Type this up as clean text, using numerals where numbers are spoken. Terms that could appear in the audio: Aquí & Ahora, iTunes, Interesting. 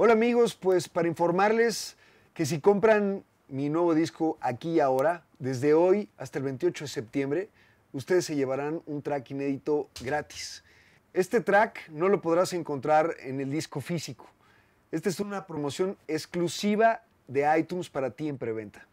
Hola amigos, pues para informarles que si compran mi nuevo disco Aquí y Ahora, desde hoy hasta el 28 de septiembre, ustedes se llevarán un track inédito gratis. Este track no lo podrás encontrar en el disco físico. Esta es una promoción exclusiva de iTunes para ti en preventa.